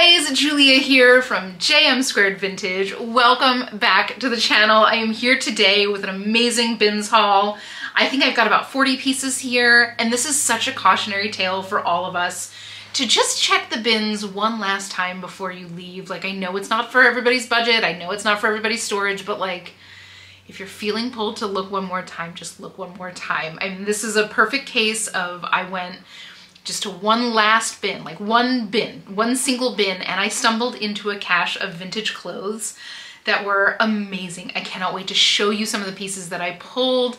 guys, Julia here from JM Squared Vintage. Welcome back to the channel. I am here today with an amazing bins haul. I think I've got about 40 pieces here, and this is such a cautionary tale for all of us to just check the bins one last time before you leave. Like, I know it's not for everybody's budget, I know it's not for everybody's storage, but like, if you're feeling pulled to look one more time, just look one more time. I mean, this is a perfect case of I went just to one last bin, like one single bin, and I stumbled into a cache of vintage clothes that were amazing. I cannot wait to show you some of the pieces that I pulled.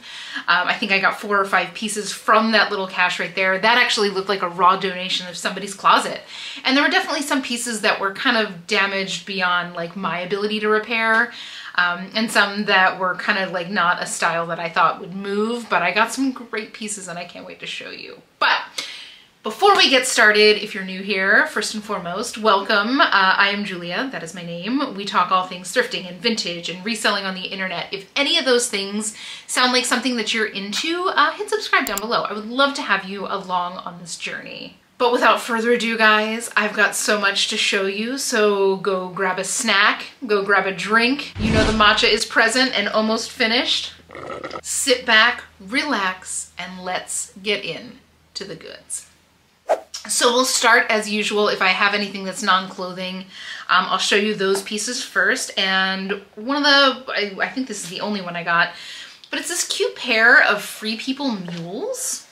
I think I got 4 or 5 pieces from that little cache right there. That actually looked like a raw donation of somebody's closet. And there were definitely some pieces that were kind of damaged beyond like my ability to repair, and some that were kind of like not a style that I thought would move, but I got some great pieces and I can't wait to show you. But before we get started, if you're new here, first and foremost, welcome. I am Julia, that is my name. We talk all things thrifting and vintage and reselling on the internet. If any of those things sound like something that you're into, hit subscribe down below. I would love to have you along on this journey. But without further ado, guys, I've got so much to show you, so go grab a snack, go grab a drink. You know the matcha is present and almost finished. Sit back, relax, and let's get in to the goods. So we'll start as usual. If I have anything that's non-clothing, I'll show you those pieces first. And one of the, I think this is the only one I got, but it's this cute pair of Free People mules.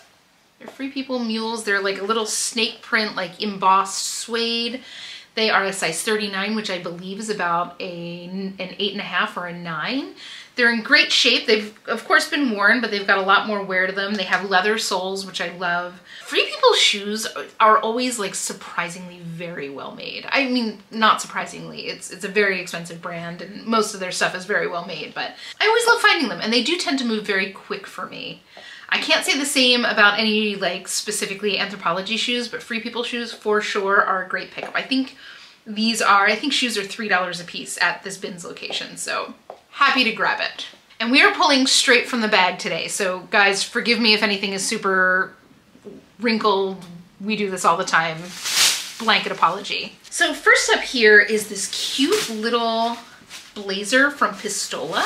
They're Free People mules. They're like a little snake print, like embossed suede. They are a size 39, which I believe is about an 8.5 or a 9. They're in great shape. They've of course been worn, but they've got a lot more wear to them. They have leather soles, which I love. Free People shoes are always like surprisingly very well made. I mean, not surprisingly, it's a very expensive brand and most of their stuff is very well made, but I always love finding them and they do tend to move very quick for me. I can't say the same about any like specifically Anthropology shoes, but Free People shoes for sure are a great pickup. I think these are, I think shoes are $3 a piece at this bin's location, so happy to grab it. And we are pulling straight from the bag today, so guys, forgive me if anything is super wrinkled. We do this all the time. Blanket apology. So first up here is this cute little blazer from Pistola.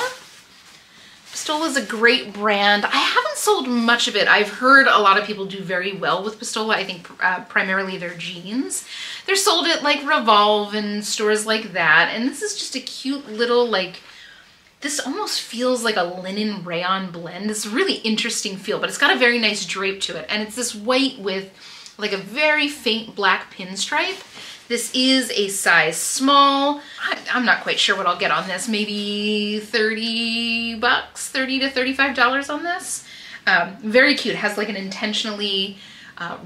Pistola is a great brand. I haven't sold much of it. I've heard a lot of people do very well with Pistola. I think primarily their jeans. They're sold at like Revolve and stores like that. And this is just a cute little like, this almost feels like a linen rayon blend. It's a really interesting feel, but it's got a very nice drape to it. And it's this white with like a very faint black pinstripe. This is a size small. I'm not quite sure what I'll get on this. Maybe $30, $30 to $35 on this. Very cute. It has like an intentionally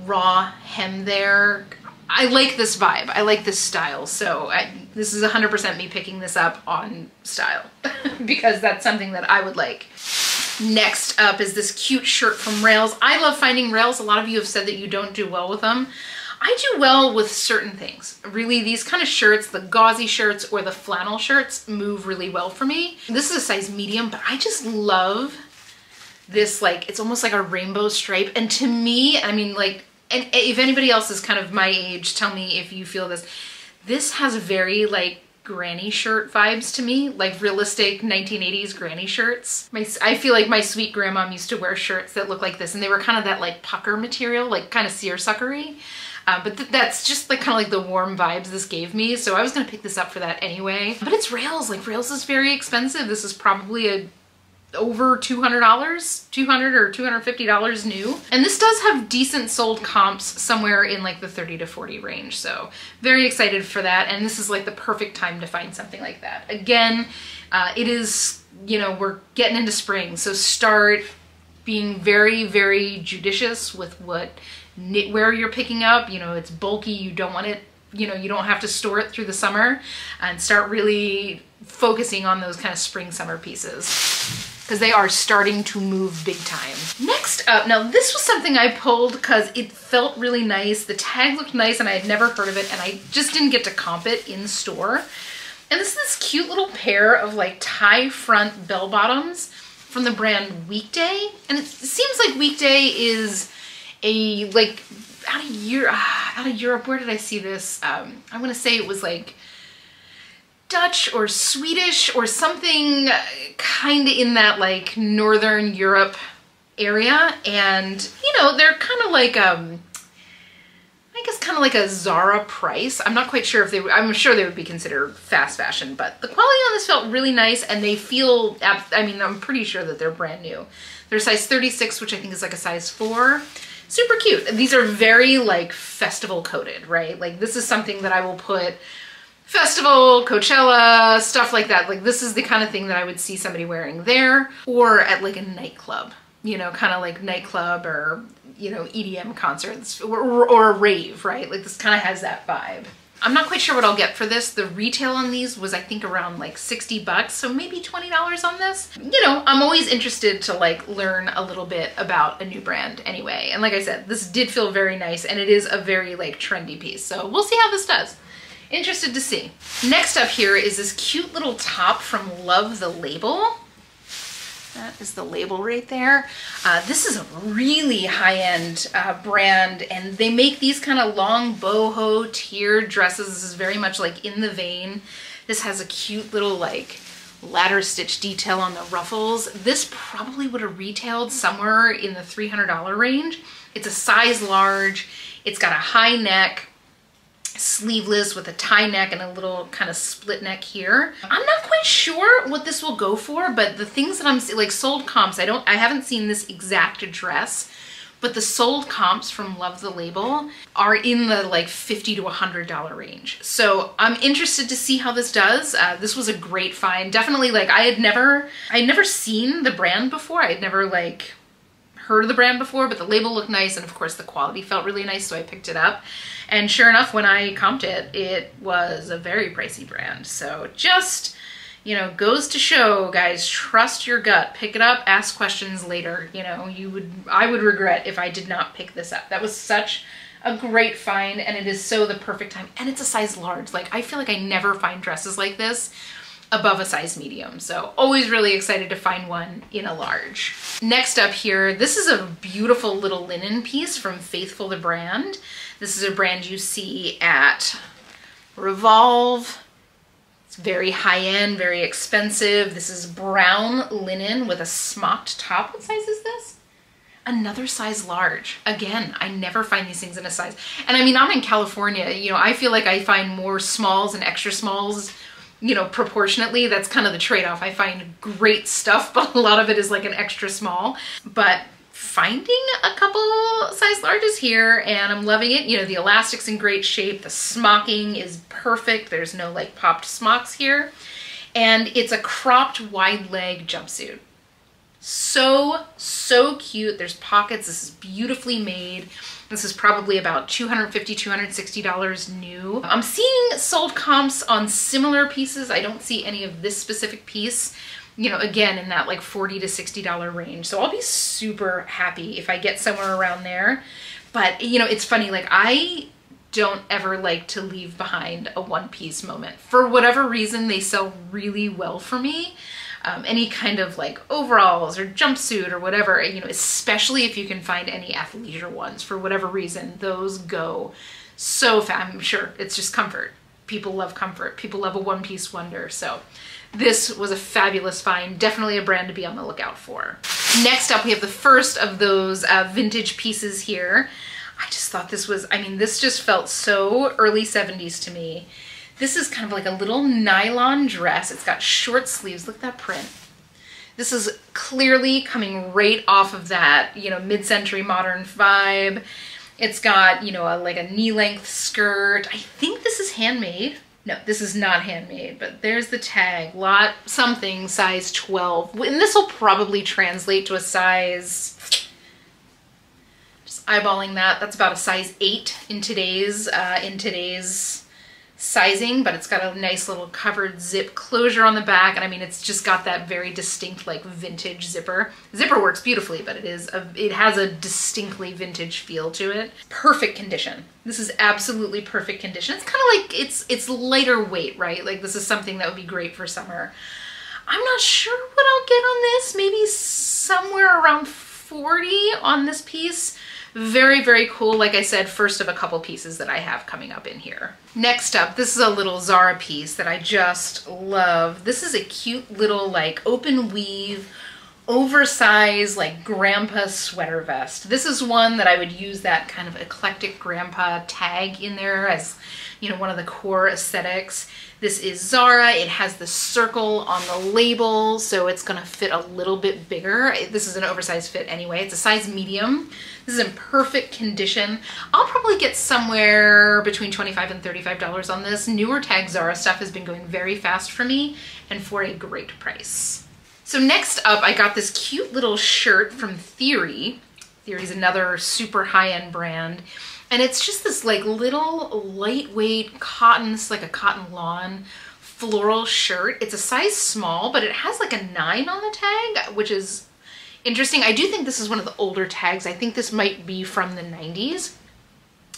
raw hem there. I like this vibe. I like this style. So this is 100% me picking this up on style because that's something that I would like. Next up is this cute shirt from Rails. I love finding Rails. A lot of you have said that you don't do well with them. I do well with certain things. Really, these kind of shirts, the gauzy shirts or the flannel shirts, move really well for me. This is a size medium, but I just love this, like, it's almost like a rainbow stripe. And to me, I mean, like, and if anybody else is kind of my age, tell me if you feel this. This has very, like, granny shirt vibes to me, like realistic 1980s granny shirts. I feel like my sweet grandmom used to wear shirts that look like this, and they were kind of that, like, pucker material, like, kind of seersuckery. But that's just like kind of like the warm vibes this gave me, so I was gonna pick this up for that anyway. But it's Rails, like Rails is very expensive. This is probably over $200, $200 or $250 new. And this does have decent sold comps somewhere in like the 30 to 40 range, so very excited for that. And this is like the perfect time to find something like that. Again, it is, you know, we're getting into spring, so start being very, very judicious with what knitwear you're picking up. You know, it's bulky, you don't want it, you know, you don't have to store it through the summer, and start really focusing on those kind of spring summer pieces because they are starting to move big time. Next up, now this was something I pulled because it felt really nice, the tag looked nice, and I had never heard of it and I just didn't get to comp it in store. And this is this cute little pair of like tie front bell bottoms from the brand Weekday, and it seems like Weekday is a like out of Europe. Where did I see this? I want to say it was like Dutch or Swedish or something, kind of in that like Northern Europe area. And you know, they're kind of like I guess kind of like a Zara price. I'm not quite sure if they would, I'm sure they would be considered fast fashion, but the quality on this felt really nice, and they feel, I mean, I'm pretty sure that they're brand new. They're size 36, which I think is like a size 4. Super cute. These are very like festival coded, right? Like this is something that I will put festival, Coachella, stuff like that. Like this is the kind of thing that I would see somebody wearing there or at like a nightclub, you know, kind of like nightclub or, you know, EDM concerts or a rave, right? Like this kind of has that vibe. I'm not quite sure what I'll get for this. The retail on these was I think around like $60, so maybe $20 on this. You know, I'm always interested to like learn a little bit about a new brand anyway. And like I said, this did feel very nice, and it is a very like trendy piece. So we'll see how this does. Interested to see. Next up here is this cute little top from Love the Label. That is the label right there. This is a really high-end brand, and they make these kind of long boho tiered dresses. This is very much like in the vein. This has a cute little like ladder stitch detail on the ruffles. This probably would have retailed somewhere in the $300 range. It's a size large. It's got a high neck, sleeveless with a tie neck and a little kind of split neck here. I'm not quite sure what this will go for, but the things that I'm like sold comps, I haven't seen this exact dress, but the sold comps from Love the Label are in the like $50 to $100 range. So I'm interested to see how this does. This was a great find. Definitely like I had never seen the brand before. I had never like heard of the brand before, but the label looked nice, and of course the quality felt really nice, so I picked it up. And sure enough, when I comped it, it was a very pricey brand. So just, you know, goes to show, guys, trust your gut, pick it up, ask questions later. You know, I would regret if I did not pick this up. That was such a great find, and it is so the perfect time, and it's a size large. Like I feel like I never find dresses like this above a size medium, so always really excited to find one in a large. Next up here, this is a beautiful little linen piece from Faithful, the brand. This is a brand you see at Revolve. It's very high-end, very expensive. This is brown linen with a smocked top. What size is this? Another size large. Again, I never find these things in a size. And I mean, I'm in California, you know, I feel like I find more smalls and extra smalls, you know, proportionately. That's kind of the trade-off. I find great stuff, but a lot of it is like an extra small. But finding a couple size larges here, and I'm loving it. You know, the elastic's in great shape. The smocking is perfect. There's no like popped smocks here. And it's a cropped wide leg jumpsuit. So cute. There's pockets. This is beautifully made. This is probably about $250, $260 new. I'm seeing sold comps on similar pieces. I don't see any of this specific piece, you know, again, in that like $40 to $60 range. So I'll be super happy if I get somewhere around there. But, you know, it's funny, like I don't ever like to leave behind a one-piece moment. For whatever reason, they sell really well for me. Any kind of like overalls or jumpsuit or whatever, you know, especially if you can find any athleisure ones, for whatever reason, those go so fast. I'm sure it's just comfort. People love comfort. People love a one-piece wonder. So this was a fabulous find. Definitely a brand to be on the lookout for. Next up, we have the first of those vintage pieces here. I just thought this was, I mean, this just felt so early 70s to me. This is kind of like a little nylon dress. It's got short sleeves. Look at that print. This is clearly coming right off of that, you know, mid-century modern vibe. It's got, you know, like a knee-length skirt. I think this is handmade. No, this is not handmade, but there's the tag. Lot something, size 12. And this will probably translate to a size... Just eyeballing that. That's about a size 8 in today's sizing, but it's got a nice little covered zip closure on the back, and I mean, it's just got that very distinct like vintage zipper. Zipper works beautifully, but it has a distinctly vintage feel to it. Perfect condition. This is absolutely perfect condition. It's kind of like it's lighter weight, right? Like this is something that would be great for summer. I'm not sure what I'll get on this. Maybe somewhere around $40 on this piece. Very, very cool. Like I said, first of a couple pieces that I have coming up in here. Next up, this is a little Zara piece that I just love. This is a cute little like open weave, oversized like grandpa sweater vest. This is one that I would use that kind of eclectic grandpa tag in there as, you know, one of the core aesthetics. This is Zara. It has the circle on the label, so it's gonna fit a little bit bigger. This is an oversized fit anyway. It's a size medium. This is in perfect condition. I'll probably get somewhere between $25 and $35 on this. Newer tag Zara stuff has been going very fast for me and for a great price. So next up, I got this cute little shirt from Theory. Theory's another super high-end brand. And it's just this like little lightweight cotton, this is like a cotton lawn floral shirt. It's a size small, but it has like a 9 on the tag, which is interesting. I do think this is one of the older tags. I think this might be from the 90s,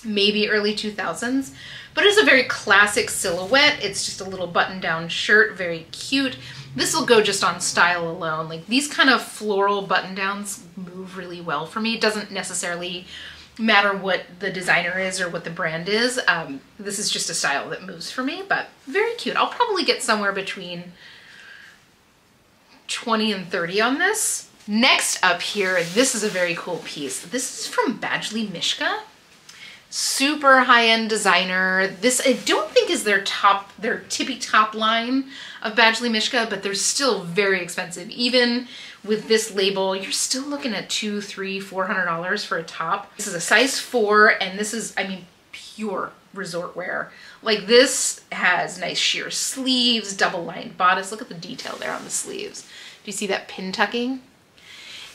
maybe early 2000s, but it's a very classic silhouette. It's just a little button down shirt, very cute. This will go just on style alone. Like these kind of floral button downs move really well for me. It doesn't necessarily matter what the designer is or what the brand is. This is just a style that moves for me, but very cute. I'll probably get somewhere between 20 and 30 on this. Next up here, this is a very cool piece. This is from Badgley Mischka. Super high-end designer. This I don't think is their tippy top line of Badgley Mischka, but they're still very expensive. Even with this label, you're still looking at $200, $300, $400 for a top. This is a size 4, and this is, I mean, pure resort wear. Like this has nice sheer sleeves, double lined bodice. Look at the detail there on the sleeves. Do you see that pin tucking?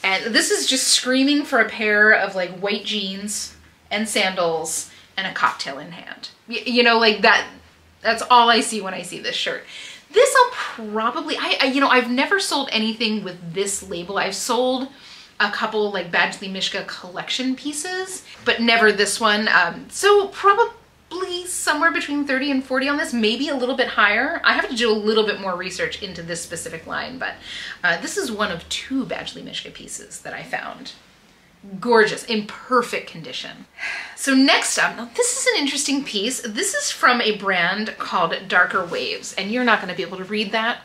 And this is just screaming for a pair of like white jeans and sandals and a cocktail in hand. You know, like that's all I see when I see this shirt. This I'll probably, you know, I've never sold anything with this label. I've sold a couple like Badgley Mischka collection pieces, but never this one. So probably somewhere between 30 and 40 on this, maybe a little bit higher. I have to do a little bit more research into this specific line, but this is one of 2 Badgley Mischka pieces that I found. Gorgeous, in perfect condition. So next up, now this is an interesting piece. This is from a brand called Darker Waves, and you're not going to be able to read that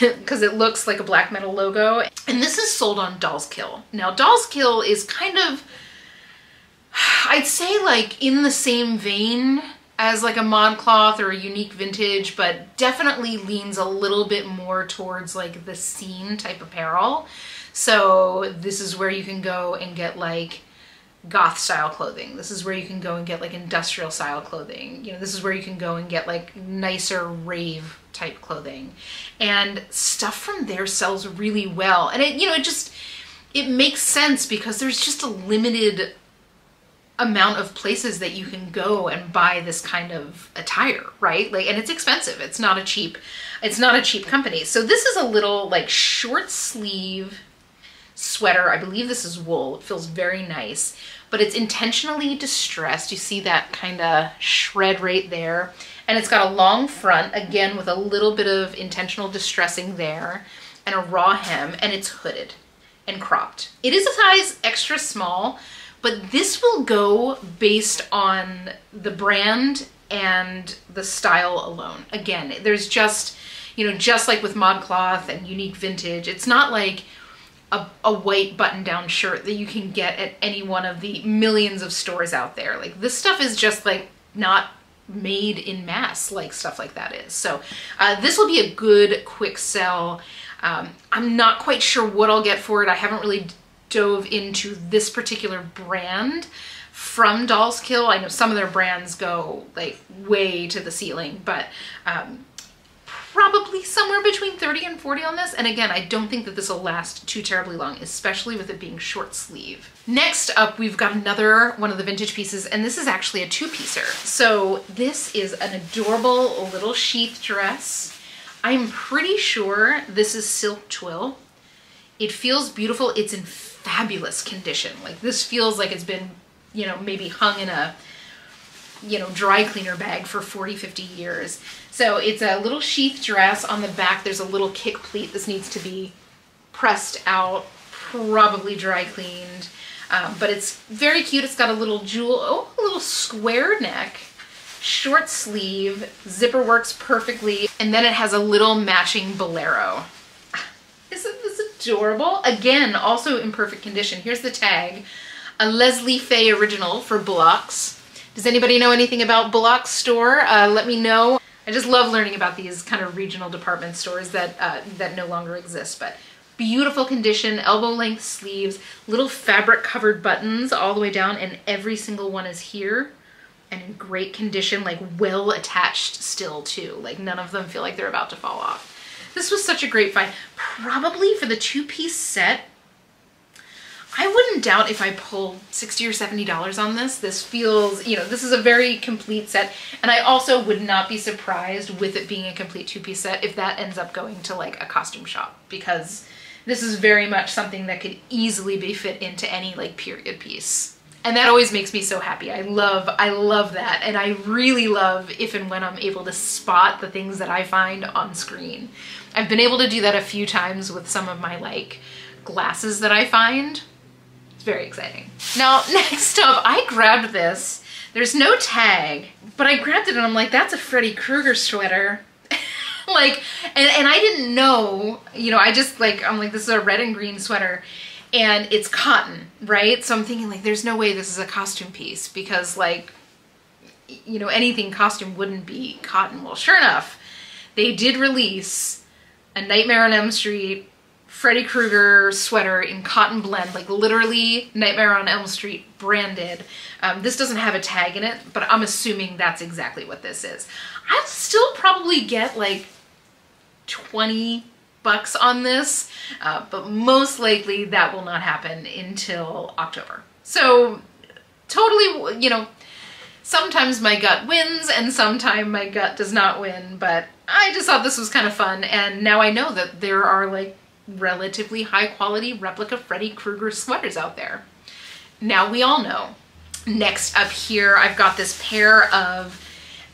because it looks like a black metal logo. And this is sold on Doll's Kill. Now Doll's Kill is kind of, I'd say like in the same vein as like a ModCloth or a Unique Vintage, but definitely leans a little bit more towards like the scene type apparel. So this is where you can go and get like goth style clothing. This is where you can go and get like industrial style clothing. You know, this is where you can go and get like nicer rave type clothing. And stuff from there sells really well. And it, you know, it makes sense because there's just a limited amount of places that you can go and buy this kind of attire, right? Like, and it's expensive. It's not a cheap company. So this is a little like short sleeve sweater. I believe this is wool. It feels very nice, but it's intentionally distressed. You see that kind of shred right there. And it's got a long front, again, with a little bit of intentional distressing there and a raw hem, and it's hooded and cropped. It is a size extra small, but this will go based on the brand and the style alone. Again, there's just, you know, just like with ModCloth and Unique Vintage, it's not like a white button-down shirt that you can get at any one of the millions of stores out there. Like this stuff is just like not made in mass like stuff like that is. So this will be a good quick sell. I'm not quite sure what I'll get for it. I haven't really dove into this particular brand from Doll's Kill. I know some of their brands go like way to the ceiling, but probably somewhere between 30 and 40 on this. And again, I don't think that this will last too terribly long, especially with it being short sleeve. Next up, we've got another one of the vintage pieces, and this is actually a 2-piecer. So this is an adorable little sheath dress. I'm pretty sure this is silk twill. It feels beautiful. It's in fabulous condition. Like this feels like it's been, you know, maybe hung in a, you know, dry cleaner bag for 40, 50 years. So it's a little sheath dress. On the back, there's a little kick pleat. This needs to be pressed out, probably dry cleaned. But it's very cute. It's got a little jewel, oh, a little square neck, short sleeve, zipper works perfectly, and then it has a little matching bolero. Isn't this adorable? Again, also in perfect condition. Here's the tag, a Leslie Fay original for Blocks. Does anybody know anything about Blocks store? Let me know. I just love learning about these kind of regional department stores that that no longer exist, but beautiful condition, elbow-length sleeves, little fabric-covered buttons all the way down, and every single one is here and in great condition, like well attached still too. Like none of them feel like they're about to fall off. This was such a great find. Probably for the two-piece set, I wouldn't doubt if I pulled $60 or $70 on this. This feels, you know, this is a very complete set. And I also would not be surprised with it being a complete two-piece set if that ends up going to like a costume shop, because this is very much something that could easily be fit into any like period piece. And that always makes me so happy. I love that. And I really love if and when I'm able to spot the things that I find on screen. I've been able to do that a few times with some of my like glasses that I find. It's very exciting. Now, next up, I grabbed this. There's no tag, but I grabbed it and I'm like, that's a Freddy Krueger sweater. Like, and I didn't know, you know, I just like, I'm like, this is a red and green sweater. And it's cotton, right? So I'm thinking like, there's no way this is a costume piece because like, you know, anything costume wouldn't be cotton. Well, sure enough, they did release a Nightmare on Elm Street Freddy Krueger sweater in cotton blend, like literally Nightmare on Elm Street branded. This doesn't have a tag in it, but I'm assuming that's exactly what this is. I'll still probably get like 20 bucks on this, but most likely that will not happen until October. So totally, you know, sometimes my gut wins and sometimes my gut does not win, but I just thought this was kind of fun. And now I know that there are like relatively high quality replica Freddy Krueger sweaters out there. Now we all know. Next up here, I've got this pair of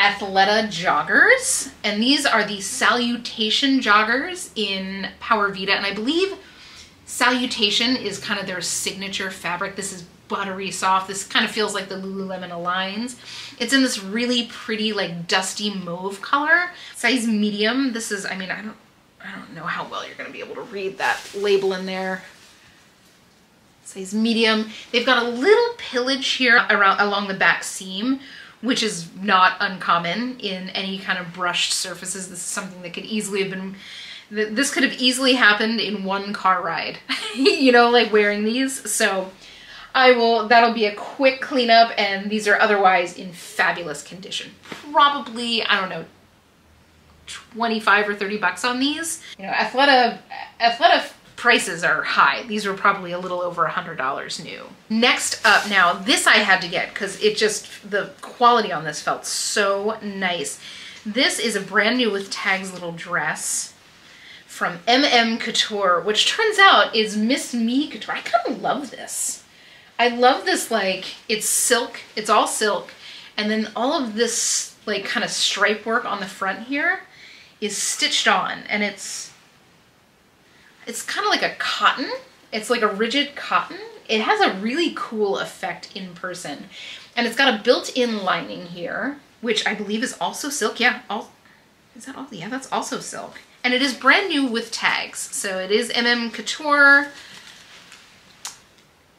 Athleta joggers, and these are the Salutation joggers in Power Vita, and I believe Salutation is kind of their signature fabric. This is buttery soft. This kind of feels like the Lululemon Aligns. It's in this really pretty like dusty mauve color, size medium. This is, I mean, I don't know how well you're gonna be able to read that label in there. Size medium. They've got a little pillage here around along the back seam, which is not uncommon in any kind of brushed surfaces. This is something that could easily have been, this could have easily happened in one car ride, you know, like wearing these. So I will, that'll be a quick cleanup, and these are otherwise in fabulous condition. Probably, I don't know, 25 or 30 bucks on these. You know, Athleta prices are high. These were probably a little over $100 new. Next up now, this I had to get because it just, the quality on this felt so nice. This is a brand new with tags little dress from MM Couture, which turns out is Miss Me Couture. I kind of love this. I love this, like, it's silk, it's all silk, and then all of this like kind of stripe work on the front here is stitched on, and it's kind of like a cotton. It's like a rigid cotton. It has a really cool effect in person. And it's got a built-in lining here, which I believe is also silk. Yeah, is that all? Yeah, that's also silk. And it is brand new with tags. So it is MM Couture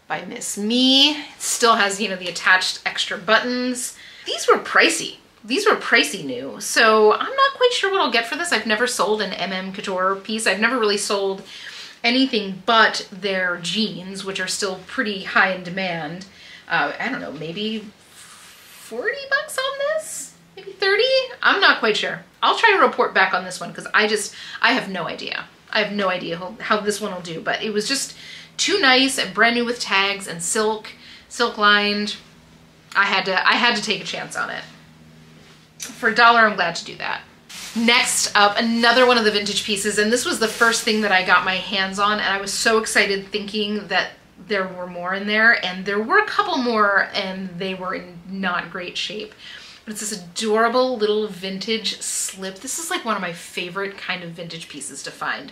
by Miss Me. It still has, you know, the attached extra buttons. These were pricey. These were pricey new, so I'm not quite sure what I'll get for this. I've never sold an MM Couture piece. I've never really sold anything but their jeans, which are still pretty high in demand. I don't know, maybe 40 bucks on this? Maybe 30? I'm not quite sure. I'll try to report back on this one because I have no idea. I have no idea how this one will do, but it was just too nice and brand new with tags and silk lined. I had to take a chance on it. For a dollar, I'm glad to do that. Next up, another one of the vintage pieces, and this was the first thing that I got my hands on, and I was so excited thinking that there were more in there, and there were a couple more, and they were in not great shape. But it's this adorable little vintage slip. This is like one of my favorite kind of vintage pieces to find.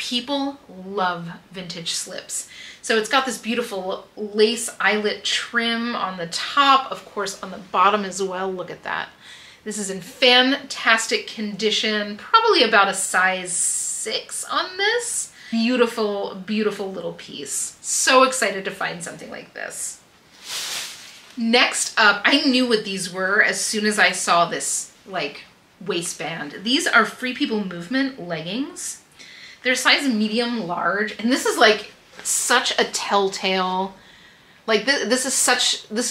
People love vintage slips. So it's got this beautiful lace eyelet trim on the top, of course on the bottom as well. Look at that. This is in fantastic condition, probably about a size 6 on this. Beautiful, beautiful little piece. So excited to find something like this. Next up, I knew what these were as soon as I saw this like waistband. These are Free People Movement leggings. They're size medium large, and this is like such a telltale, like this is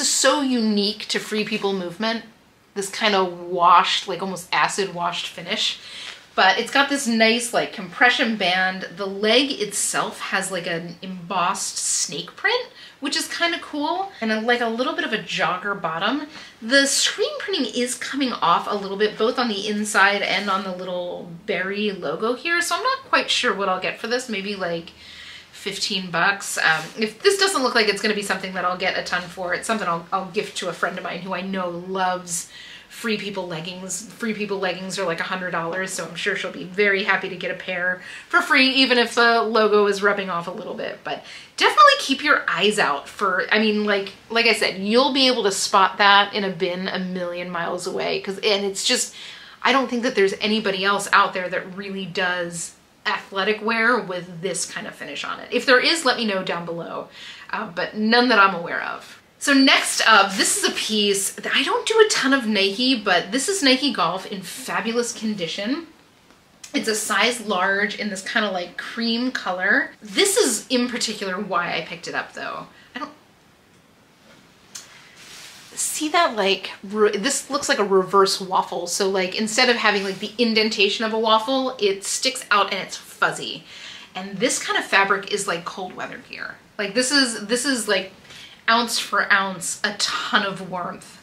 so unique to Free People Movement, this kind of washed, like almost acid washed finish. But it's got this nice like compression band. The leg itself has like an embossed snake print, which is kind of cool, and like a little bit of a jogger bottom. The screen printing is coming off a little bit, both on the inside and on the little berry logo here, so I'm not quite sure what I'll get for this, maybe like 15 bucks. If this doesn't look like it's gonna be something that I'll get a ton for, it's something I'll gift to a friend of mine who I know loves Free People leggings. Free People leggings are like $100, so I'm sure she'll be very happy to get a pair for free, even if the logo is rubbing off a little bit. But definitely keep your eyes out for, I mean, like I said, you'll be able to spot that in a bin a million miles away, and it's just, I don't think that there's anybody else out there that really does athletic wear with this kind of finish on it. If there is, let me know down below, but none that I'm aware of. So next up, this is a piece that I don't do a ton of Nike, but this is Nike Golf in fabulous condition. It's a size large in this kind of like cream color. This is in particular why I picked it up though. I don't see that, like this looks like a reverse waffle. So like instead of having like the indentation of a waffle, it sticks out and it's fuzzy. And this kind of fabric is like cold weather gear. Like this is like ounce for ounce, a ton of warmth.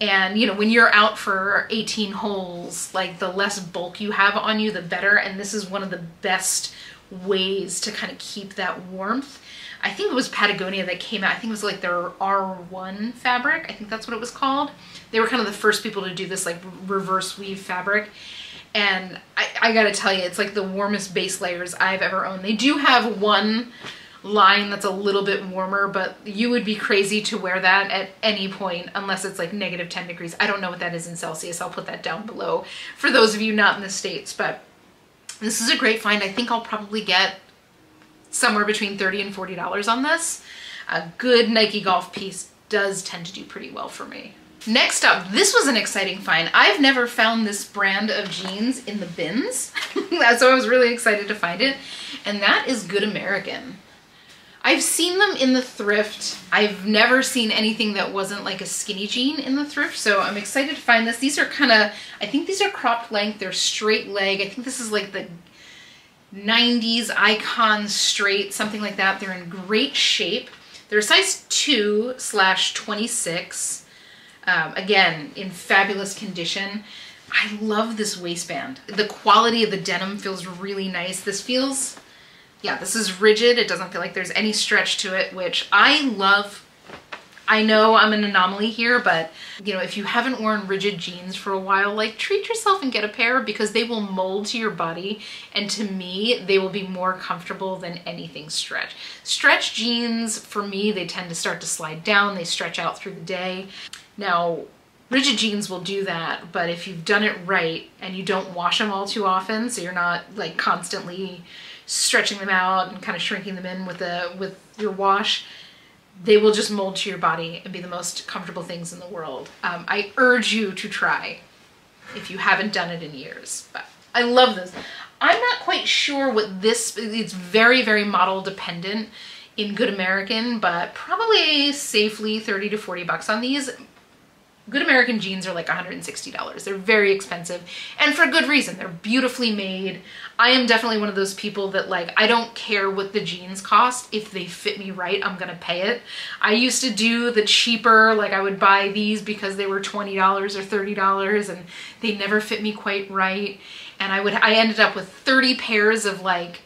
And you know, when you're out for 18 holes, like the less bulk you have on you, the better. And this is one of the best ways to kind of keep that warmth. I think it was Patagonia that came out. I think it was like their R1 fabric. I think that's what it was called. They were kind of the first people to do this like reverse weave fabric. And I gotta tell you, it's like the warmest base layers I've ever owned. They do have one line that's a little bit warmer, but you would be crazy to wear that at any point unless it's like negative 10 degrees. I don't know what that is in Celsius. I'll put that down below for those of you not in the States, but this is a great find. I think I'll probably get somewhere between $30 and $40 on this. A good Nike Golf piece does tend to do pretty well for me. Next up, this was an exciting find. I've never found this brand of jeans in the bins, so I was really excited to find it, and that is Good American. I've seen them in the thrift. I've never seen anything that wasn't like a skinny jean in the thrift, so I'm excited to find this. These are kind of, I think these are cropped length, they're straight leg. I think this is like the 90s icon straight, something like that. They're in great shape. They're size 2/26, again, in fabulous condition. I love this waistband. The quality of the denim feels really nice. This feels, yeah, this is rigid. It doesn't feel like there's any stretch to it, which I love. I know I'm an anomaly here, but you know, if you haven't worn rigid jeans for a while, like treat yourself and get a pair, because they will mold to your body. And to me, they will be more comfortable than anything stretch. Stretch jeans, for me, they tend to start to slide down. They stretch out through the day. Now, rigid jeans will do that, but if you've done it right and you don't wash them all too often, so you're not like constantly stretching them out and kind of shrinking them in with your wash, they will just mold to your body and be the most comfortable things in the world. I urge you to try if you haven't done it in years, but I love this. I'm not quite sure what this, it's very, very model dependent in Good American, but probably safely 30 to 40 bucks on these. Good American jeans are like $160. They're very expensive, and for good reason. They're beautifully made. I am definitely one of those people that like, I don't care what the jeans cost. If they fit me right, I'm gonna pay it. I used to do the cheaper, like I would buy these because they were $20 or $30 and they never fit me quite right. And I ended up with 30 pairs of like,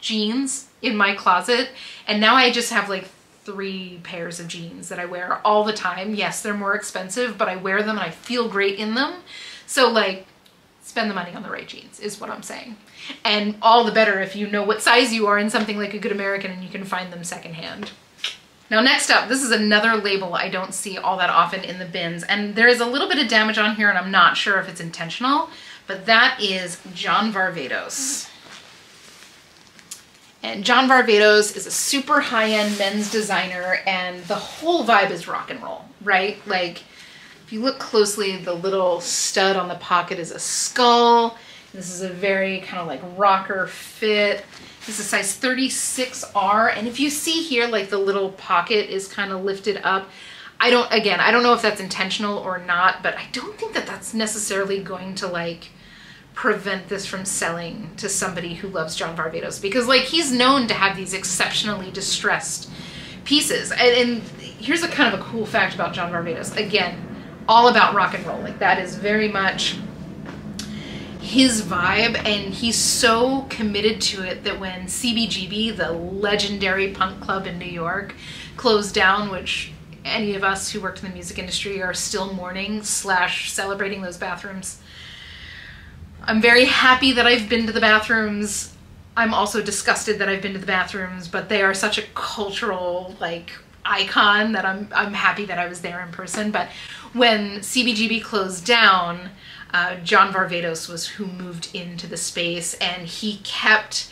jeans in my closet. And now I just have like 3 pairs of jeans that I wear all the time. Yes, they're more expensive, but I wear them and I feel great in them. So like, spend the money on the right jeans is what I'm saying. And all the better if you know what size you are in something like a Good American and you can find them secondhand. Now next up, this is another label I don't see all that often in the bins, and there is a little bit of damage on here and I'm not sure if it's intentional, but that is John Varvatos. And John Varvatos is a super high-end men's designer, and the whole vibe is rock and roll, right? Like, if you look closely, the little stud on the pocket is a skull. This is a very kind of like rocker fit. This is size 36R, and if you see here, like the little pocket is kind of lifted up. I don't know if that's intentional or not, but I don't think that that's necessarily going to like prevent this from selling to somebody who loves John Varvatos, because like he's known to have these exceptionally distressed pieces. And here's a kind of a cool fact about John Varvatos. Again, all about rock and roll. Like that is very much his vibe, and he's so committed to it that when CBGB, the legendary punk club in New York, closed down, which any of us who worked in the music industry are still mourning / celebrating those bathrooms. I'm very happy that I've been to the bathrooms. I'm also disgusted that I've been to the bathrooms, but they are such a cultural like icon that I'm happy that I was there in person. But when CBGB closed down, John Varvatos was who moved into the space, and he kept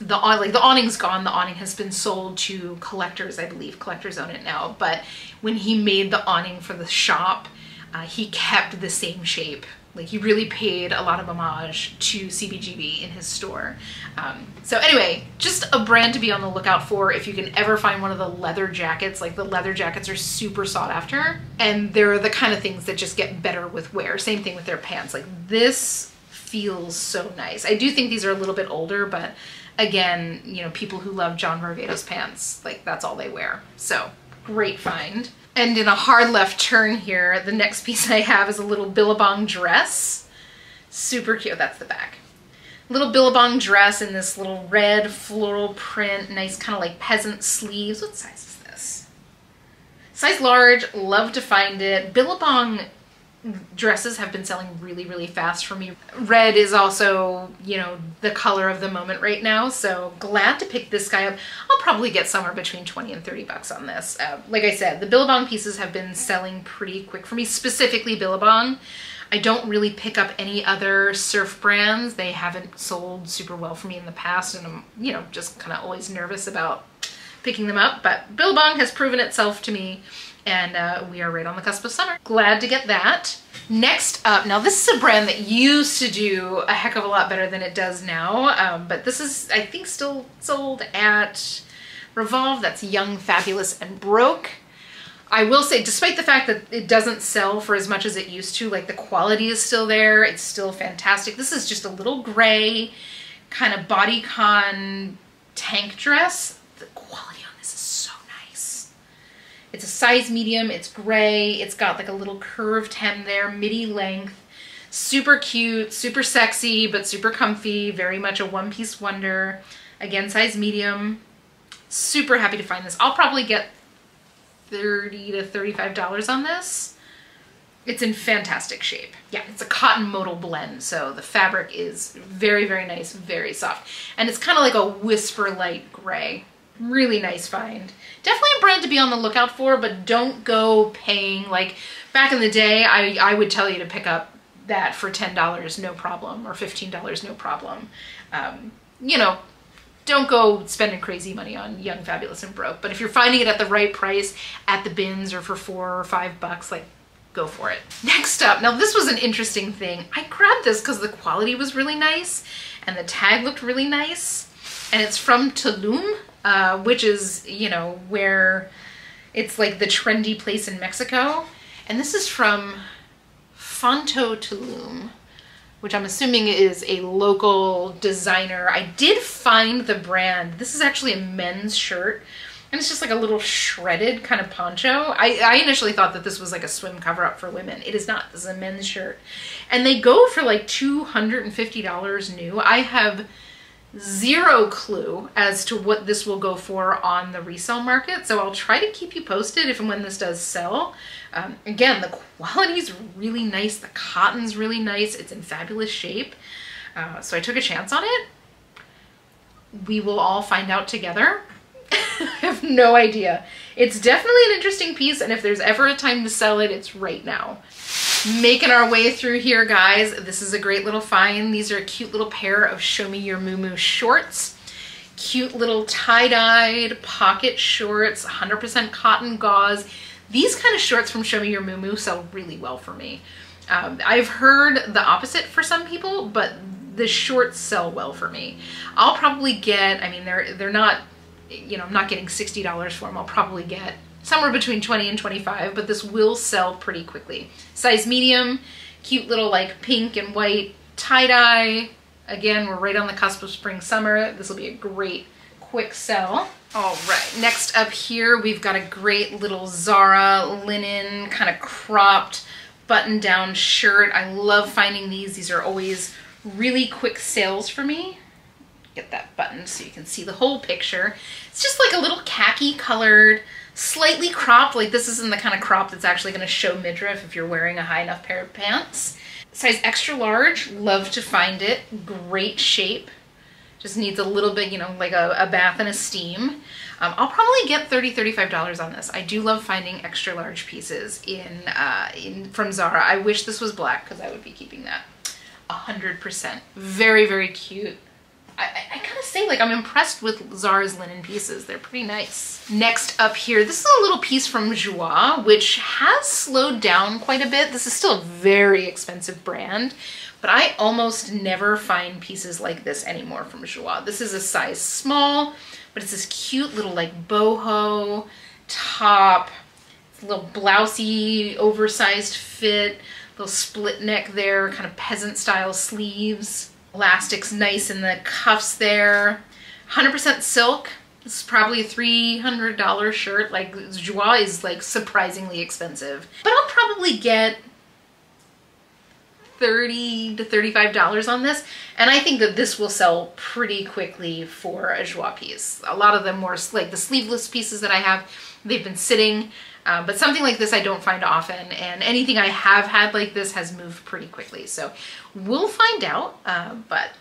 the awning's gone. The awning has been sold to collectors, I believe. Collectors own it now. But when he made the awning for the shop, he kept the same shape. Like, he really paid a lot of homage to CBGB in his store. So anyway, just a brand to be on the lookout for if you can ever find one of the leather jackets. Like, the leather jackets are super sought after, and they're the kind of things that just get better with wear. Same thing with their pants. Like, this feels so nice. I do think these are a little bit older, but again, you know, people who love John Varvatos pants, like, that's all they wear. So, great find. And in a hard left turn here, the next piece I have is a little Billabong dress. Super cute, that's the back. Little Billabong dress in this little red floral print, nice kind of like peasant sleeves. What size is this? Size large, love to find it. Billabong dresses have been selling really, really fast for me. Red is also, you know, the color of the moment right now, so glad to pick this guy up. I'll probably get somewhere between 20 and 30 bucks on this. Like I said, the Billabong pieces have been selling pretty quick for me, specifically Billabong. I don't really pick up any other surf brands. They haven't sold super well for me in the past, and I'm, you know, just kind of always nervous about picking them up, but Billabong has proven itself to me, and we are right on the cusp of summer. Glad to get that. Next up, now this is a brand that used to do a heck of a lot better than it does now, but this is, I think, still sold at Revolve. That's Young, Fabulous, and Broke. I will say, despite the fact that it doesn't sell for as much as it used to, like, the quality is still there. It's still fantastic. This is just a little gray kind of bodycon tank dress. The quality on this is so nice. It's a size medium, it's gray, it's got like a little curved hem there, midi length, super cute, super sexy, but super comfy, very much a one-piece wonder. Again, size medium, super happy to find this. I'll probably get $30 to $35 on this. It's in fantastic shape. Yeah, it's a cotton modal blend, so the fabric is very, very nice, very soft. And it's kind of like a whisper light gray. Really nice find. Definitely a brand to be on the lookout for, but don't go paying, like, back in the day, I would tell you to pick up that for $10, no problem, or $15, no problem. You know, don't go spending crazy money on Young, Fabulous, and Broke, but if you're finding it at the right price at the bins or for $4 or $5, like, go for it. Next up, now this was an interesting thing. I grabbed this because the quality was really nice and the tag looked really nice, and it's from Tulum, which is, you know, where it's like the trendy place in Mexico. And this is from Fonto Tulum, which I'm assuming is a local designer. I did find the brand. This is actually a men's shirt, and it's just like a little shredded kind of poncho. I initially thought that this was like a swim cover up for women. It is not. This is a men's shirt. And they go for like $250 new. I have zero clue as to what this will go for on the resale market, so I'll try to keep you posted if and when this does sell. Again, the quality's really nice, the cotton's really nice, it's in fabulous shape, so I took a chance on it. We will all find out together. I have no idea. It's definitely an interesting piece, and if there's ever a time to sell it, it's right now. Making our way through here, guys. This is a great little find. These are a cute little pair of Show Me Your Mumu shorts. Cute little tie-dyed pocket shorts, 100% cotton gauze. These kind of shorts from Show Me Your Mumu sell really well for me. I've heard the opposite for some people, but the shorts sell well for me. I'll probably get, I mean, they're not, you know, I'm not getting $60 for them. I'll probably get somewhere between 20 and 25, but this will sell pretty quickly. Size medium, cute little like pink and white tie-dye. Again, we're right on the cusp of spring summer. This will be a great quick sell. All right, next up here, we've got a great little Zara linen kind of cropped button down shirt. I love finding these. These are always really quick sales for me. Get that button so you can see the whole picture. It's just like a little khaki colored, slightly cropped, like this isn't the kind of crop that's actually going to show midriff if you're wearing a high enough pair of pants. Size extra large, love to find it, great shape. Just needs a little bit, you know, like a bath and a steam. I'll probably get $30–35 on this. I do love finding extra large pieces from Zara. I wish this was black because I would be keeping that 100%. Very, very cute. I kind of say, like, I'm impressed with Zara's linen pieces. They're pretty nice. Next up here, this is a little piece from Joie, which has slowed down quite a bit. This is still a very expensive brand, but I almost never find pieces like this anymore from Joie. This is a size small, but it's this cute little like boho top, little blousey, oversized fit, little split neck there, kind of peasant style sleeves. Elastic's nice in the cuffs there. 100% silk. This is probably a $300 shirt. Like, Joie is like surprisingly expensive. But I'll probably get $30–35 on this. And I think that this will sell pretty quickly for a Joie piece. A lot of them were like the sleeveless pieces that I have, they've been sitting. But something like this I don't find often, and anything I have had like this has moved pretty quickly. So we'll find out, but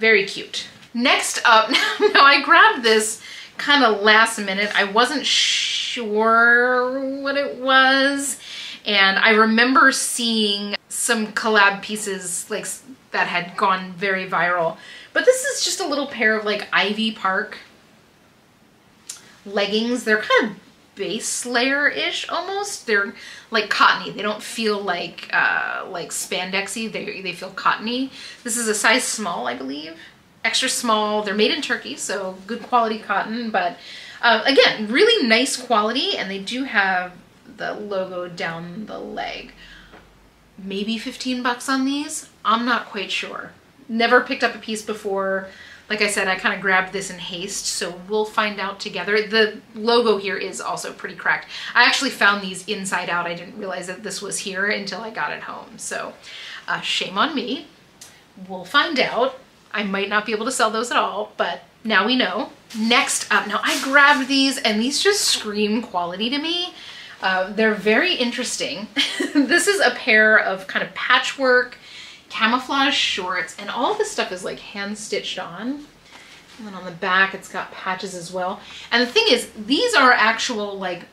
very cute. Next up, now I grabbed this kind of last minute. I wasn't sure what it was, and I remember seeing some collab pieces like that had gone very viral. But this is just a little pair of like Ivy Park leggings. They're kind of base layer-ish almost. They're like cottony. They don't feel like spandexy. They feel cottony. This is a size small, I believe. Extra small. They're made in Turkey, so good quality cotton, but again, really nice quality, and they do have the logo down the leg. Maybe $15 on these? I'm not quite sure. Never picked up a piece before. Like I said, I kind of grabbed this in haste, so we'll find out together. The logo here is also pretty cracked. I actually found these inside out. I didn't realize that this was here until I got it home, so shame on me. We'll find out. I might not be able to sell those at all, but now we know. Next up, now I grabbed these, and these just scream quality to me. They're very interesting. This is a pair of kind of patchwork camouflage shorts, and all this stuff is like hand stitched on, and then on the back it's got patches as well. And the thing is, these are actual like,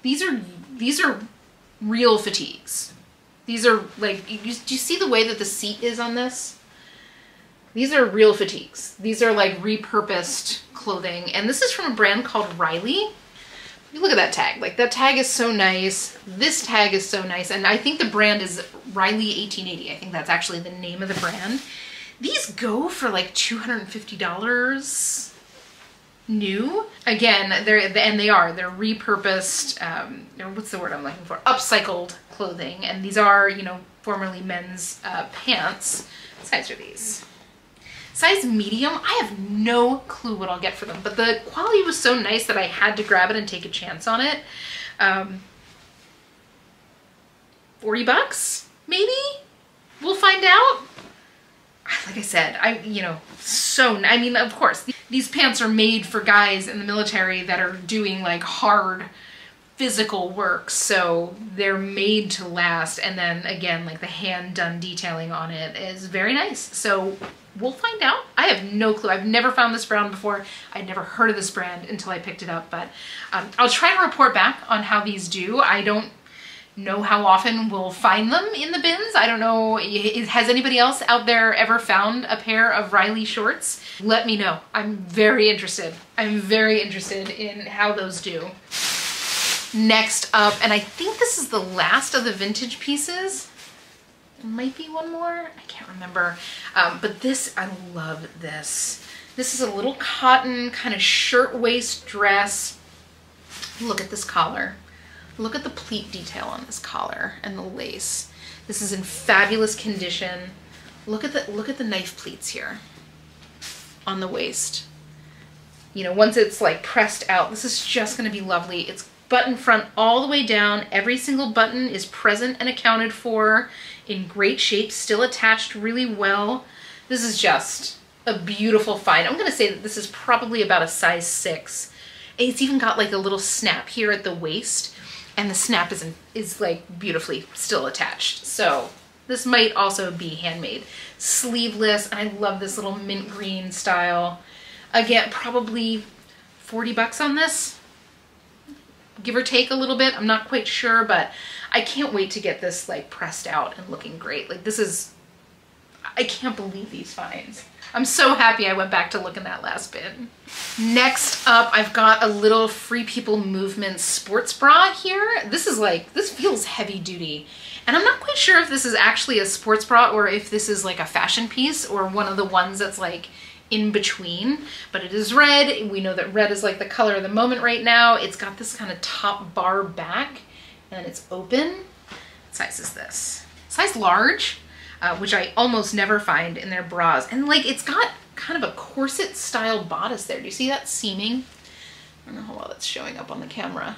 these are real fatigues. These are like, do you see the way that the seat is on this? These are real fatigues. These are like repurposed clothing, and this is from a brand called Riley. Look at that tag. Like, that tag is so nice. This tag is so nice. And I think the brand is Riley 1880. I think that's actually the name of the brand. These go for like $250 new. Again, they're repurposed, what's the word I'm looking for? Upcycled clothing. And these are, you know, formerly men's pants. What size are these? Size medium. I have no clue what I'll get for them, but the quality was so nice that I had to grab it and take a chance on it. $40 bucks, maybe? We'll find out. like I said, I mean, of course, these pants are made for guys in the military that are doing like hard physical work, so they're made to last. And then again, like the hand done detailing on it is very nice. So we'll find out. I have no clue. I've never found this brand before. I'd never heard of this brand until I picked it up, but I'll try to report back on how these do. I don't know how often we'll find them in the bins. I don't know, has anybody else out there ever found a pair of Riley shorts? Let me know. I'm very interested. I'm very interested in how those do. Next up, and I think this is the last of the vintage pieces. There might be one more, I can't remember. But this, I love this. This is a little cotton kind of shirtwaist dress. Look at this collar. Look at the pleat detail on this collar and the lace. This is in fabulous condition. Look at the knife pleats here on the waist. You know, once it's like pressed out, this is just gonna be lovely. It's button front all the way down. Every single button is present and accounted for, in great shape, still attached really well. This is just a beautiful find. I'm gonna say that this is probably about a size 6. It's even got like a little snap here at the waist, and the snap is like beautifully still attached. So this might also be handmade. Sleeveless, and I love this little mint green style. Again, probably 40 bucks on this, give or take a little bit. I'm not quite sure, but I can't wait to get this like pressed out and looking great. Like this is, I can't believe these finds. I'm so happy I went back to look in that last bin. Next up, I've got a little Free People Movement sports bra here. This is like, this feels heavy duty. And I'm not quite sure if this is actually a sports bra or if this is like a fashion piece or one of the ones that's like in between, but it is red. We know that red is like the color of the moment right now. It's got this kind of top bar back and it's open. What size is this? Size large. Which I almost never find in their bras. And like, it's got kind of a corset style bodice there. Do you see that seaming? I don't know how well that's showing up on the camera.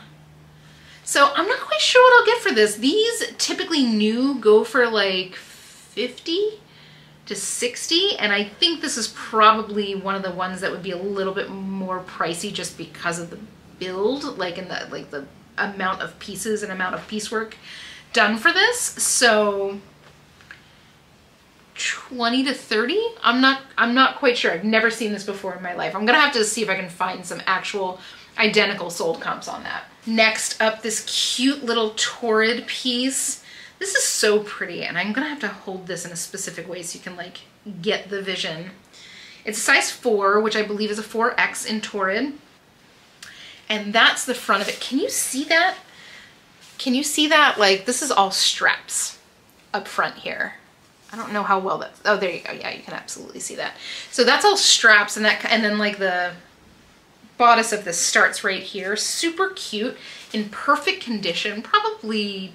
So I'm not quite sure what I'll get for this. These typically new go for like 50 to 60. And I think this is probably one of the ones that would be a little bit more pricey just because of the build, like in the, like the amount of pieces and amount of piecework done for this. So 20 to 30? I'm not quite sure. I've never seen this before in my life. I'm gonna have to see if I can find some actual identical sold comps on that. Next up, this cute little Torrid piece. This is so pretty, and I'm gonna have to hold this in a specific way so you can like get the vision. It's a size 4, which I believe is a 4X in Torrid. And that's the front of it. Can you see that? Can you see that? Like, this is all straps up front here. I don't know how well that's, oh, there you go. Yeah, you can absolutely see that. So that's all straps, and that, and then like the bodice of this starts right here. Super cute, in perfect condition, probably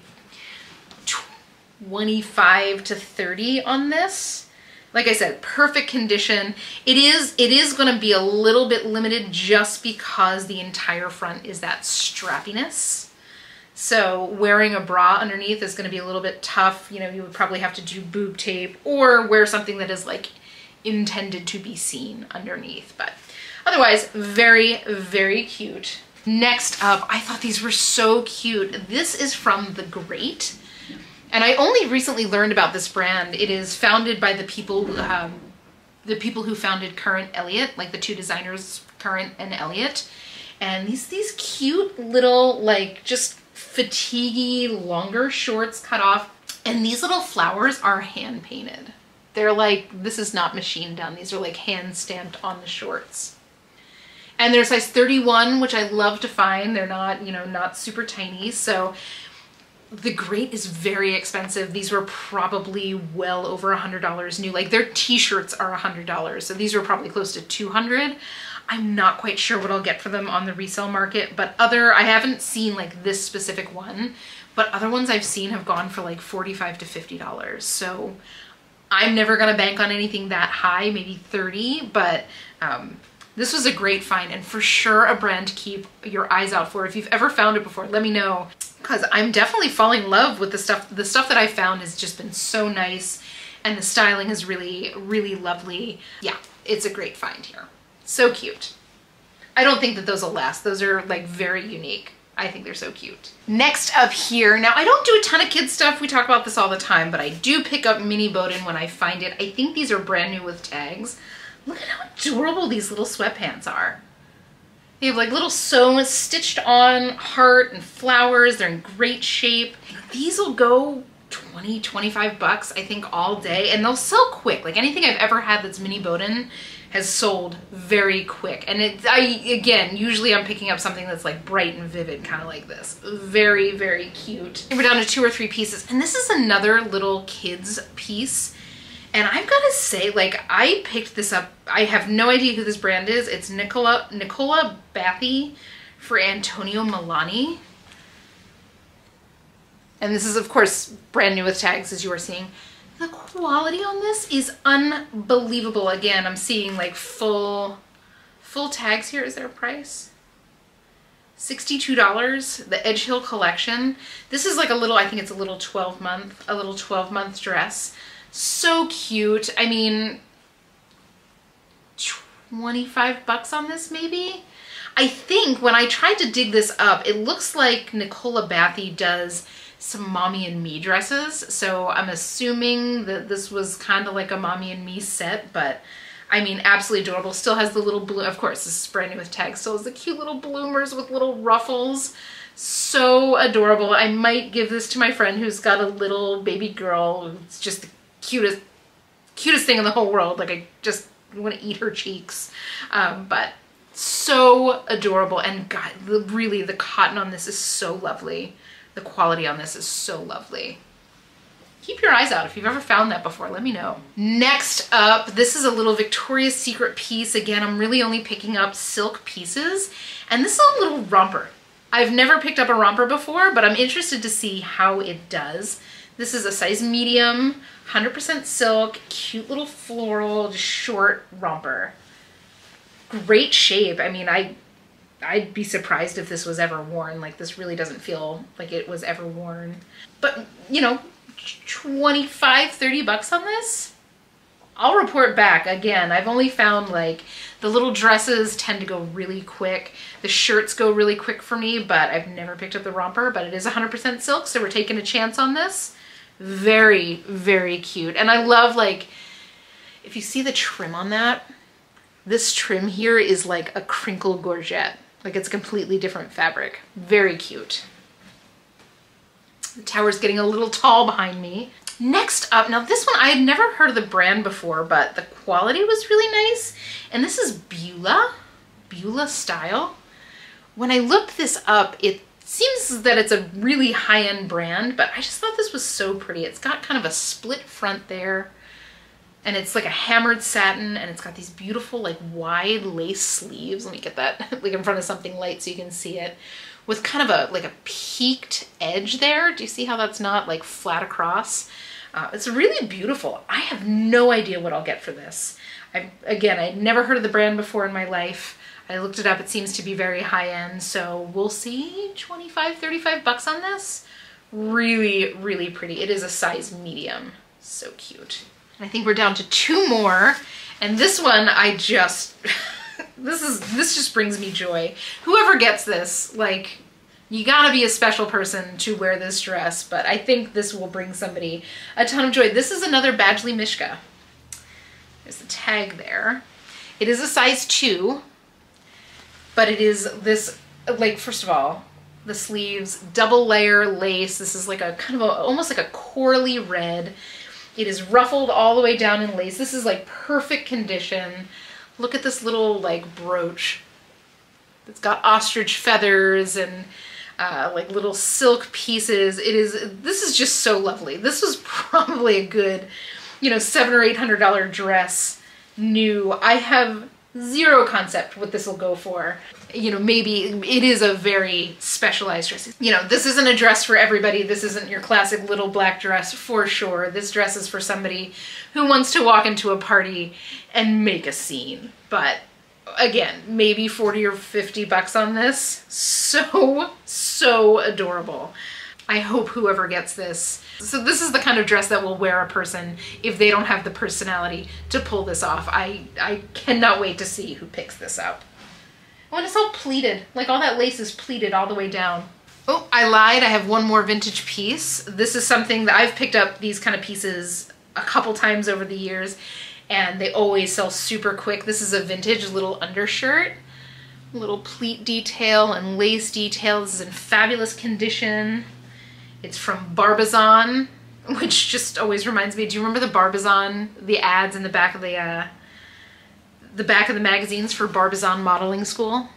25 to 30 on this. Like I said, perfect condition. It is gonna be a little bit limited just because the entire front is that strappiness. So wearing a bra underneath is going to be a little bit tough. You know, you would probably have to do boob tape or wear something that is like intended to be seen underneath, but otherwise very, very cute. Next up, I thought these were so cute. This is from The Great, and I only recently learned about this brand. It is founded by the people who founded Current Elliot, like the two designers, Current and Elliot. And these cute little, like, just fatiguey longer shorts cut off, and these little flowers are hand painted. They're like, this is not machine done. These are like hand stamped on the shorts. And they're size 31, which I love to find. They're not, you know, not super tiny. So The Great is very expensive. These were probably well over $100 new. Like, their t-shirts are $100. So these were probably close to 200. I'm not quite sure what I'll get for them on the resale market, but I haven't seen like this specific one, but other ones I've seen have gone for like $45 to $50. So I'm never gonna bank on anything that high, maybe 30, but this was a great find, and for sure a brand to keep your eyes out for. If you've ever found it before, let me know, because I'm definitely falling in love with the stuff. The stuff that I found has just been so nice. and the styling is really, really lovely. Yeah, it's a great find here. So cute. I don't think that those will last. Those are like very unique. I think they're so cute. Next up here, now I don't do a ton of kids stuff. We talk about this all the time, but I do pick up Mini Boden when I find it. I think these are brand new with tags. Look at how adorable these little sweatpants are. They have like little sews stitched on heart and flowers. They're in great shape. These will go 20, 25 bucks, I think, all day, and they'll sell quick. Like anything I've ever had that's Mini Boden has sold very quick. And again, usually I'm picking up something that's like bright and vivid, kind of like this. Very, very cute. We're down to 2 or 3 pieces. And this is another little kids piece. And I've got to say, like, I picked this up. I have no idea who this brand is. It's Nicola Bathy for Antonio Milani. And this is, of course, brand new with tags, as you are seeing. The quality on this is unbelievable. Again, I'm seeing like full tags here. Is there a price? $62, the Edge Hill collection. This is like a little, I think it's a little 12 month dress. So cute. I mean, 25 bucks on this maybe? I think when I tried to dig this up, it looks like Nicola Bathy does some Mommy and Me dresses, so I'm assuming that this was kind of like a Mommy and Me set, but I mean, absolutely adorable. Still has the little blue, of course, this is brand new with tags, still has the cute little bloomers with little ruffles. So adorable. I might give this to my friend who's got a little baby girl. It's just the cutest thing in the whole world. Like, I just want to eat her cheeks, but so adorable. And God, really, the cotton on this is so lovely. The quality on this is so lovely. Keep your eyes out. If you've ever found that before, let me know. Next up, this is a little Victoria's Secret piece. Again, I'm really only picking up silk pieces. And this is a little romper. I've never picked up a romper before, but I'm interested to see how it does. This is a size medium, 100% silk, cute little floral, short romper. Great shape. I mean, I'd be surprised if this was ever worn. Like, this really doesn't feel like it was ever worn. But, you know, 25, 30 bucks on this? I'll report back. Again, I've only found like the little dresses tend to go really quick. The shirts go really quick for me, but I've never picked up the romper, but it is 100% silk, so we're taking a chance on this. Very, very cute. And I love, like, if you see the trim on that, this trim here is like a crinkle gorget. Like, it's a completely different fabric. Very cute. The tower's getting a little tall behind me. Next up, now this one I had never heard of the brand before, but the quality was really nice. And this is Beulah Style. When I looked this up, it seems that it's a really high-end brand, but I just thought this was so pretty. It's got kind of a split front there, and it's like a hammered satin, and it's got these beautiful like wide lace sleeves. Let me get that like in front of something light so you can see it. With kind of a like a peaked edge there. Do you see how that's not like flat across? It's really beautiful. I have no idea what I'll get for this. Again, I'd never heard of the brand before in my life. I looked it up. It seems to be very high end, so we'll see. 25, 35 bucks on this. Really, really pretty. It is a size medium. So cute. I think we're down to 2 more, and this one I just this just brings me joy. Whoever gets this, like, you gotta be a special person to wear this dress, but I think this will bring somebody a ton of joy. This is another Badgley Mischka. There's the tag there. It is a size 2, but it is this, like, first of all, the sleeves, double layer lace. This is like a kind of almost like a corally red. It is ruffled all the way down in lace. This is like perfect condition. Look at this little like brooch. It's got ostrich feathers and like little silk pieces. This is just so lovely. This was probably a good, you know, $700 or $800 dress new. I have zero concept what this will go for. You know, maybe it is a very specialized dress. You know, this isn't a dress for everybody. This isn't your classic little black dress for sure. This dress is for somebody who wants to walk into a party and make a scene. But again, maybe 40 or 50 bucks on this. So adorable. I hope whoever gets this. So this is the kind of dress that will wear a person if they don't have the personality to pull this off. I cannot wait to see who picks this up. Oh, and it's all pleated. Like all that lace is pleated all the way down. Oh, I lied. I have one more vintage piece. This is something that I've picked up these kind of pieces a couple times over the years, and they always sell super quick. This is a vintage little undershirt. Little pleat detail and lace detail. This is in fabulous condition. It's from Barbizon, which just always reminds me. Do you remember the Barbizon, the ads in the back of the back of the magazines for Barbizon Modeling School?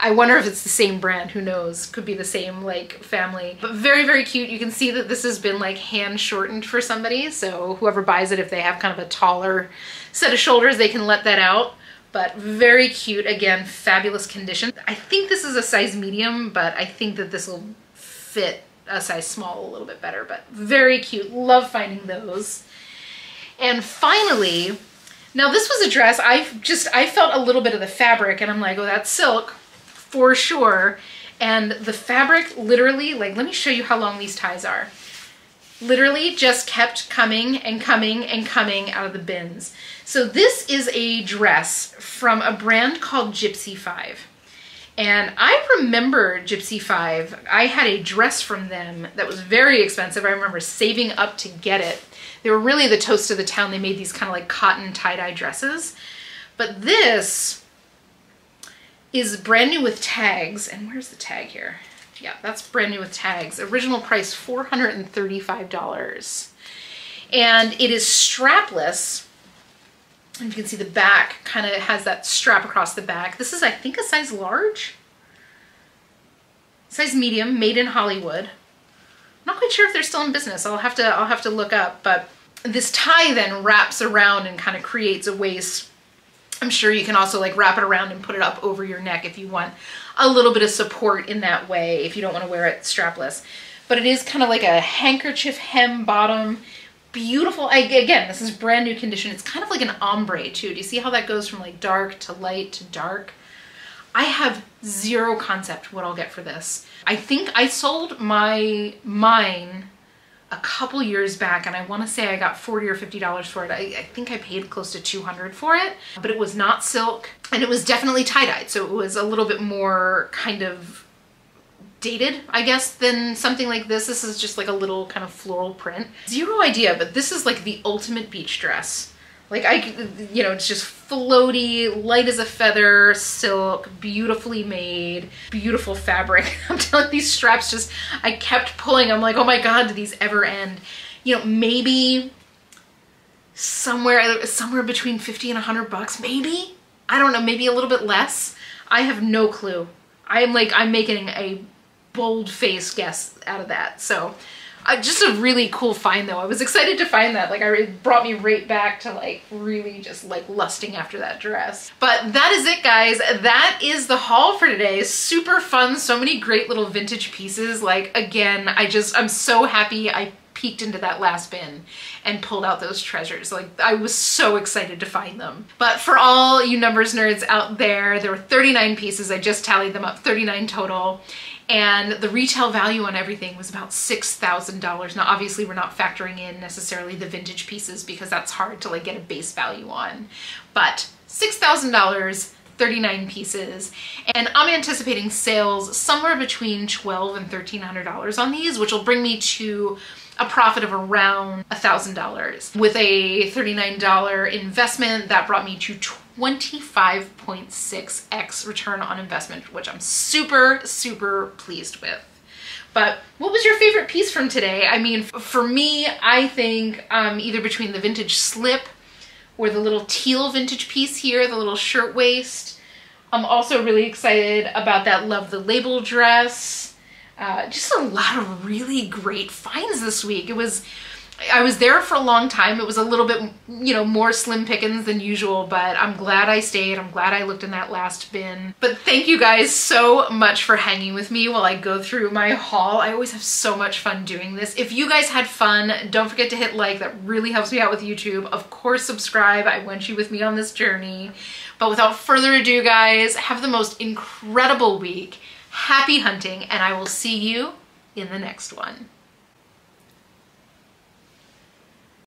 I wonder if it's the same brand, who knows? Could be the same like family. But very, very cute. You can see that this has been like hand shortened for somebody. So whoever buys it, if they have kind of a taller set of shoulders, they can let that out. But very cute, again, fabulous condition. I think this is a size medium, but I think that this will fit a size small a little bit better, but very cute. Love finding those. And finally, now this was a dress I felt a little bit of the fabric and I'm like, oh, that's silk for sure. And the fabric literally, like, let me show you how long these ties are. Literally just kept coming and coming and coming out of the bins. So this is a dress from a brand called Gypsy Five. And I remember Gypsy Five. I had a dress from them that was very expensive. I remember saving up to get it. They were really the toast of the town. They made these kind of like cotton tie-dye dresses. But this is brand new with tags. And where's the tag here? Yeah, that's brand new with tags. Original price $435. And it is strapless. And you can see the back kind of has that strap across the back. This is, I think, a size large, size medium, made in Hollywood. Not quite sure if they're still in business. I'll have to look up. But this tie then wraps around and kind of creates a waist. I'm sure you can also like wrap it around and put it up over your neck if you want a little bit of support in that way, if you don't want to wear it strapless. But it is kind of like a handkerchief hem bottom. Beautiful. Again, this is brand new condition. It's kind of like an ombre too. Do you see how that goes from like dark to light to dark? I have zero concept what I'll get for this. I think I sold mine a couple years back, and I want to say I got $40 or $50 for it. I think I paid close to $200 for it, but it was not silk and it was definitely tie-dyed. So it was a little bit more kind of dated, I guess, than something like this. This is just like a little kind of floral print. Zero idea, but this is like the ultimate beach dress. Like, you know, it's just floaty, light as a feather, silk, beautifully made, beautiful fabric. I'm telling you, these straps just, I kept pulling. I'm like, oh my God, do these ever end? You know, maybe somewhere between 50 and $100, maybe? I don't know, maybe a little bit less. I have no clue. I'm making a bold-faced guess out of that. So just a really cool find though. I was excited to find that. Like, it brought me right back to like really just like lusting after that dress. But that is it, guys. That is the haul for today. Super fun. So many great little vintage pieces. Like, again, I'm so happy I peeked into that last bin and pulled out those treasures. Like, I was so excited to find them. But for all you numbers nerds out there, there were 39 pieces. I just tallied them up, 39 total. And the retail value on everything was about $6,000. Now, obviously, we're not factoring in necessarily the vintage pieces because that's hard to like get a base value on. But $6,000, 39 pieces. And I'm anticipating sales somewhere between $1,200 and $1,300 on these, which will bring me to a profit of around $1,000. With a $39 investment, that brought me to 25.6x return on investment, which I'm super, super pleased with. But what was your favorite piece from today? I mean, for me, I think either between the vintage slip or the little teal vintage piece here, the little shirt waist. I'm also really excited about that Love the Label dress. Just a lot of really great finds this week. I was there for a long time. It was a little bit, you know, more slim pickings than usual, but I'm glad I stayed. I'm glad I looked in that last bin. But thank you guys so much for hanging with me while I go through my haul. I always have so much fun doing this. If you guys had fun, don't forget to hit like. That really helps me out with YouTube. Of course, subscribe. I want you with me on this journey. But without further ado, guys, have the most incredible week. Happy hunting, and I will see you in the next one.